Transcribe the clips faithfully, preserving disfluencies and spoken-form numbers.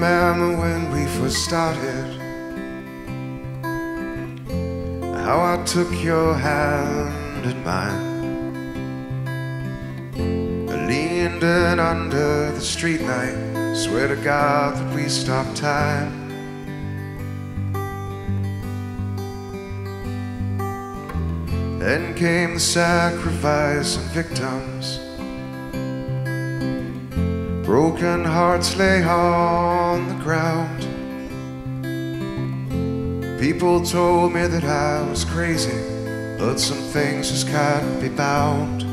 remember when we first started, how I took your hand in mine. I leaned in under the streetlight, swear to God that we stopped time. Then came the sacrifice and victims. Broken hearts lay on the ground. People told me that I was crazy, but some things just can't be bound.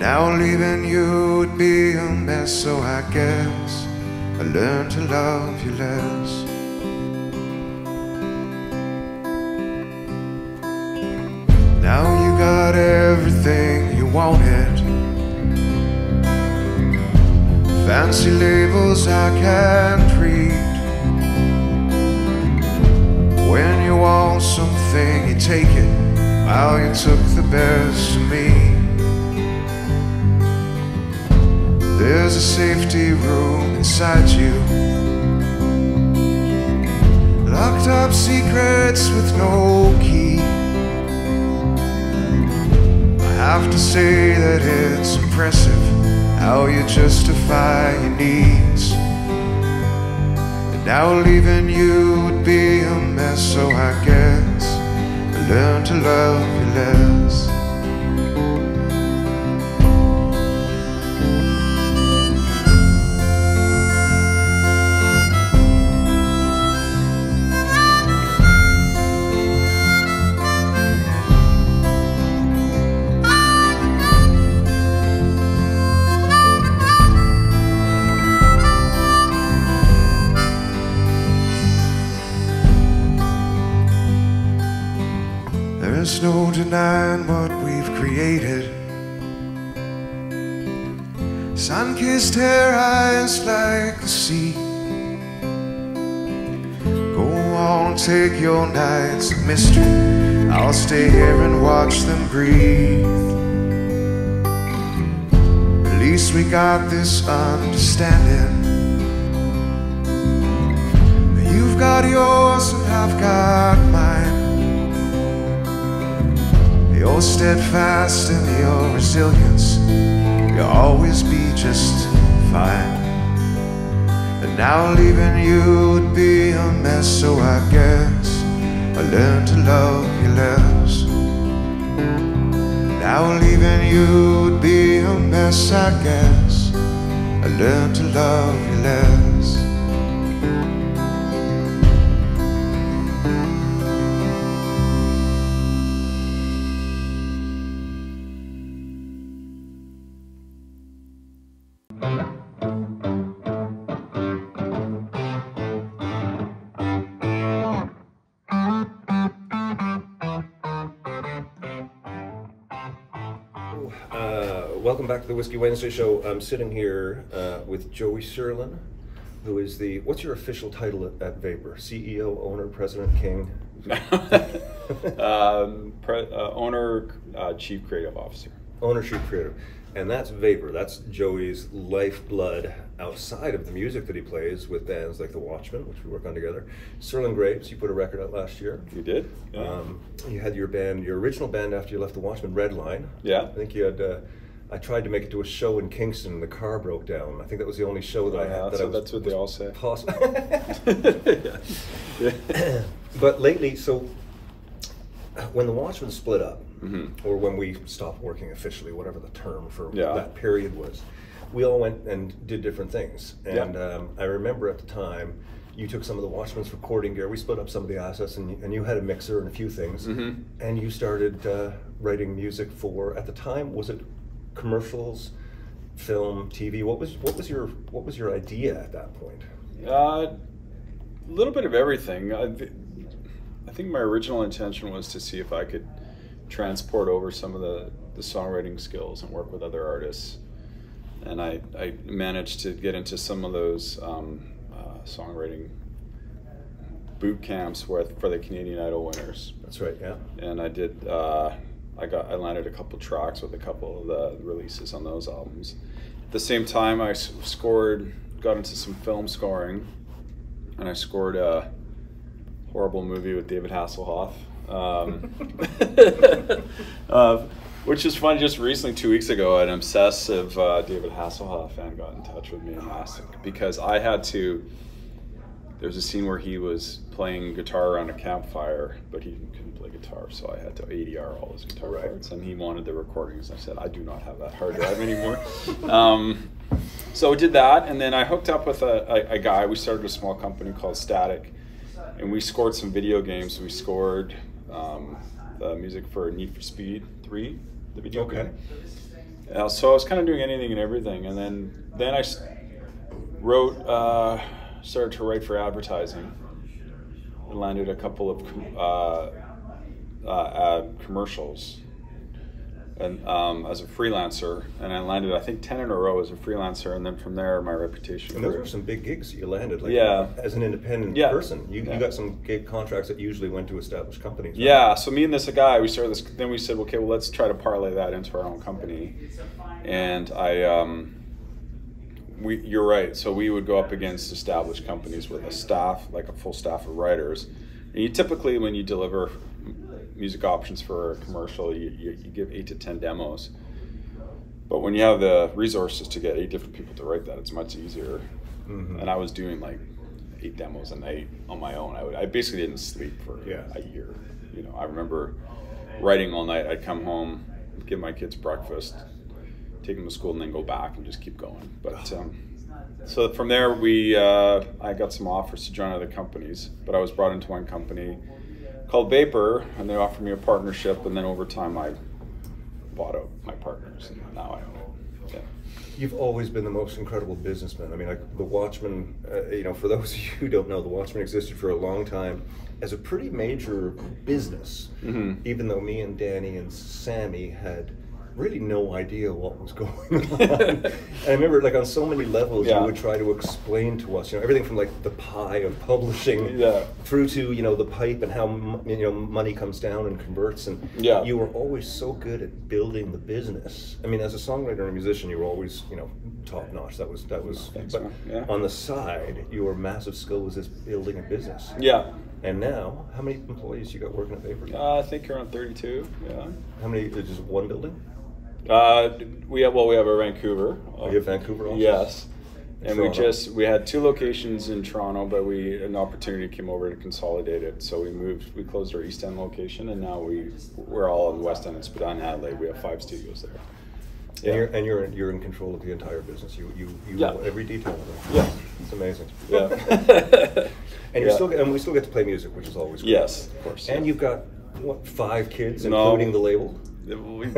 Now leaving you would be a mess, so I guess I learned to love you less. Now you got everything you wanted, fancy labels I can't read. When you want something, you take it, while you took the best of me. There's a safety room inside you, locked up secrets with no key. I have to say that it's impressive how you justify your needs. And now leaving you would be a mess, so I guess I learned to love you less. There's no denying what we've created. Sun-kissed hair, eyes like the sea. Go on, take your nights of mystery, I'll stay here and watch them breathe. At least we got this understanding. You've got yours and I've got mine. You're steadfast in your resilience, you'll always be just fine. And now leaving you would be a mess, so I guess I learned to love you less. Now leaving you would be a mess, I guess I learned to love you less. Welcome back to the Whiskey Wednesday Show. I'm sitting here uh, with Joey Serlin, who is the, what's your official title at, at Vapor? C E O, owner, president, king? um, pre, uh, owner, uh, chief creative officer. Owner, chief creative. And that's Vapor. That's Joey's lifeblood outside of the music that he plays with bands like The Watchmen, which we work on together. Serlin Greaves, you put a record out last year. You did. Yeah. Um, you had your band, your original band after you left The Watchmen, Red Line. Yeah. I think you had... Uh, I tried to make it to a show in Kingston and the car broke down. I think that was the only show that uh, I had. That so I was, that's what they all say. Yeah. Yeah. But lately, so when the Watchmen split up, mm-hmm. or when we stopped working officially, whatever the term for yeah. that period was, we all went and did different things. And yeah. um, I remember at the time, you took some of the Watchmen's recording gear, we split up some of the assets, and, and you had a mixer and a few things, mm-hmm. and you started uh, writing music for, at the time, was it commercials, film, T V? What was what was your what was your idea at that point? A uh, little bit of everything. I, th I think my original intention was to see if I could transport over some of the, the songwriting skills and work with other artists. And I, I managed to get into some of those um, uh, songwriting boot camps with, for the Canadian Idol winners. That's right, yeah. And I did. Uh, I got I landed a couple tracks with a couple of the releases on those albums. At the same time, I scored, got into some film scoring, and I scored a horrible movie with David Hasselhoff, um, uh, which is fun. Just recently, two weeks ago, an obsessive uh, David Hasselhoff fan got in touch with me and asked because I had to. There's a scene where he was playing guitar around a campfire, but he couldn't play guitar, so I had to A D R all his guitar parts, and he wanted the recordings. I said, I do not have that hard drive anymore. um, so I did that, and then I hooked up with a, a, a guy. We started a small company called Static, and we scored some video games. We scored um, the music for Need for Speed three, the video okay. game. Uh, so I was kind of doing anything and everything, and then, then I wrote... Uh, started to write for advertising and landed a couple of com uh, uh, ad commercials and um, as a freelancer, and I landed I think ten in a row as a freelancer, and then from there my reputation. And those grew. Were some big gigs that you landed, like yeah. as an independent yeah. person. You, yeah. you got some gig contracts that usually went to established companies. Right? Yeah, so me and this guy, we started this. Then we said, okay, well let's try to parlay that into our own company, and I. Um, We, you're right. So we would go up against established companies with a staff, like a full staff of writers. And you typically, when you deliver music options for a commercial, you, you, you give eight to ten demos. But when you have the resources to get eight different people to write that, it's much easier. Mm-hmm. And I was doing like eight demos a night on my own. I, would, I basically didn't sleep for yeah. a year. You know, I remember writing all night. I'd come home, give my kids breakfast, take them to school, and then go back and just keep going. But um, so from there, we uh, I got some offers to join other companies, but I was brought into one company called Vapor, and they offered me a partnership, and then over time I bought out my partners, and now I own it. Yeah. You've always been the most incredible businessman. I mean, like The Watchmen, uh, you know, for those of you who don't know, The Watchmen existed for a long time as a pretty major business, mm-hmm. even though me and Danny and Sammy had really no idea what was going on. And I remember, like, on so many levels, yeah. you would try to explain to us, you know, everything from like the pie of publishing yeah. through to, you know, the pipe and how m you know money comes down and converts. And yeah. you were always so good at building the business. I mean, as a songwriter and a musician, you were always, you know, top notch. That was that was. Thanks, but yeah. on the side, your massive skill was this building a business. Yeah. And now, how many employees you got working at Vapor? Uh, I think around thirty-two. Yeah. How many? Just one building? Uh, we have well, we have a Vancouver. Uh, you have Vancouver office? Yes, in and Toronto. we just we had two locations in Toronto, but we an opportunity came over to consolidate it, so we moved. We closed our East End location, and now we we're all in West End and Spadina, Adelaide. We have five studios there. Yeah. And, you're, and you're in, you're in control of the entire business. You you you yeah. know every detail of it. Yeah, it's amazing. Yeah, and you're yeah. still and we still get to play music, which is always great. Yes, of course. And yeah. you've got what five kids, no. including the label.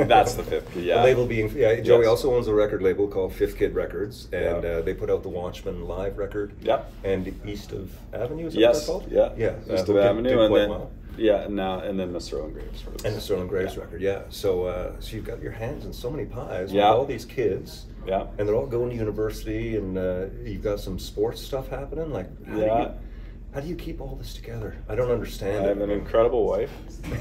That's the fifth kid, yeah. The label being, yeah, Joey yes. also owns a record label called Fifth Kid Records, and yeah. uh, they put out the Watchmen live record. Yeah. And East of Avenue, is that yes. what they're called? Yeah, yeah. East uh, of Avenue, did, did and then, well. yeah, and, uh, and then the Serlin Greaves. And the Serlin Greaves yeah. record, yeah. So, uh, so you've got your hands in so many pies yeah. with all these kids, yeah. and they're all going to university, and uh, you've got some sports stuff happening, like, how yeah. do you, How do you keep all this together? I don't understand. I have an incredible wife,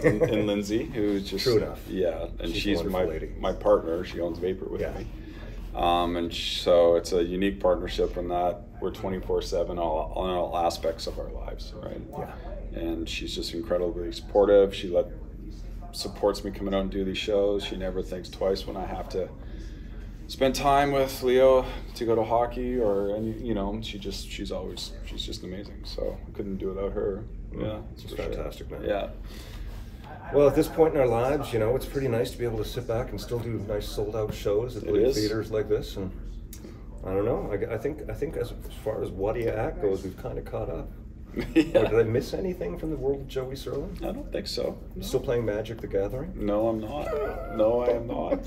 in, in Lindsay, who's just true enough. Yeah, and she's, she's my lady. my partner. She owns Vapor with yeah. me, um, and so it's a unique partnership in that we're twenty-four seven on all aspects of our lives, right? Yeah. And she's just incredibly supportive. She let supports me coming out and do these shows. She never thinks twice when I have to spend time with Leo to go to hockey or any, you know, she just, she's always, she's just amazing. So I couldn't do without her. Yeah. It's just fantastic, sure. man. Yeah. Well, at this point in our lives, you know, it's pretty nice to be able to sit back and still do nice sold out shows at the theaters like this. And I don't know, I, I think, I think as, as far as What Do You Act goes, we've kind of caught up. Yeah. Or did I miss anything from the world of Joey Serlin? I don't think so. No. Still playing Magic the Gathering? No, I'm not. No, I am not.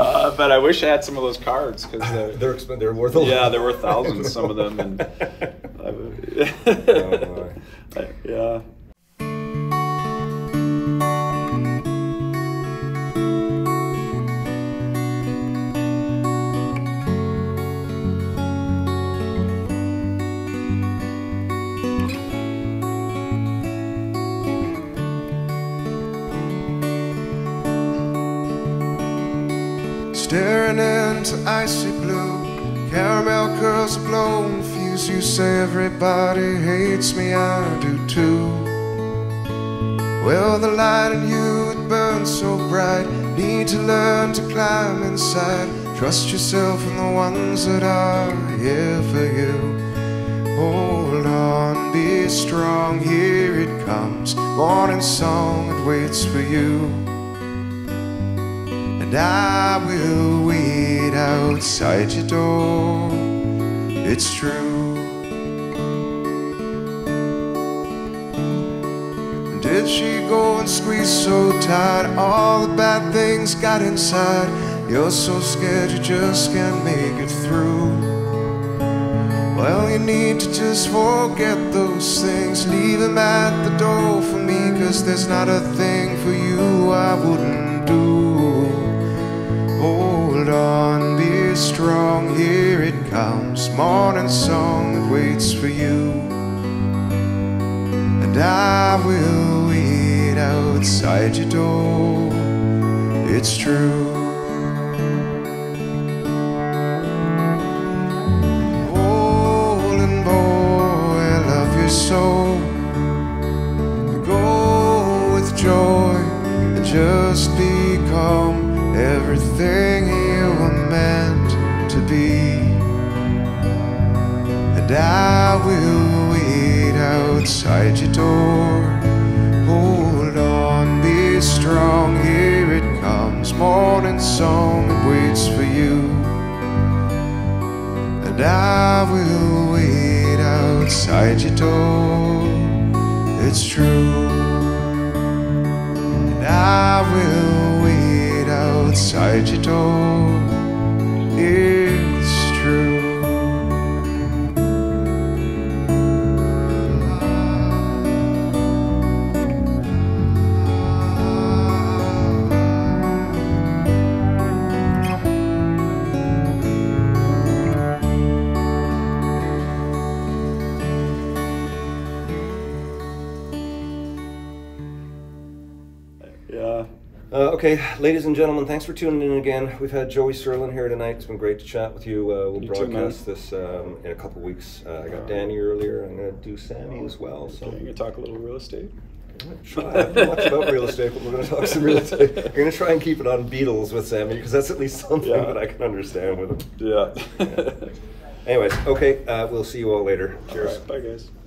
Uh, but I wish I had some of those cards because they're they're, exp they're worth a lot. Yeah, there were thousands, some of them. And I would, oh, my. Yeah. Staring into icy blue, Caramel curls are blown fuse. You say everybody hates me, I do too. Well, the light in you, it burns so bright. Need to learn to climb inside. Trust yourself and the ones that are here for you. Hold on, be strong, here it comes. Morning song, it waits for you. And I will wait outside your door, it's true. Did she go and squeeze so tight? All the bad things got inside. You're so scared you just can't make it through. Well, you need to just forget those things. Leave them at the door for me, cause there's not a thing for you I wouldn't do. Hold on, be strong, here it comes. Morning song, it waits for you. And I will wait outside your door, it's true. So go with joy and just become everything you were meant to be. And I will wait outside your door. Hold on, be strong, here it comes. Morning song, it waits for you. And I will wait outside your door, it's true. And I will wait outside your door, it's true. Uh, okay, ladies and gentlemen, thanks for tuning in again. We've had Joey Serlin here tonight. It's been great to chat with you. Uh, we'll you broadcast too, this um, in a couple weeks. Uh, I got uh, Danny earlier. I'm going to do Sammy as well. So okay, you're going to talk a little real estate? I'm going to try. I don't much about real estate, but we're going to talk some real estate. We're going to try and keep it on Beatles with Sammy, because that's at least something yeah. that I can understand with him. Yeah. yeah. Anyways, okay, uh, we'll see you all later. Cheers. All right. Bye, guys.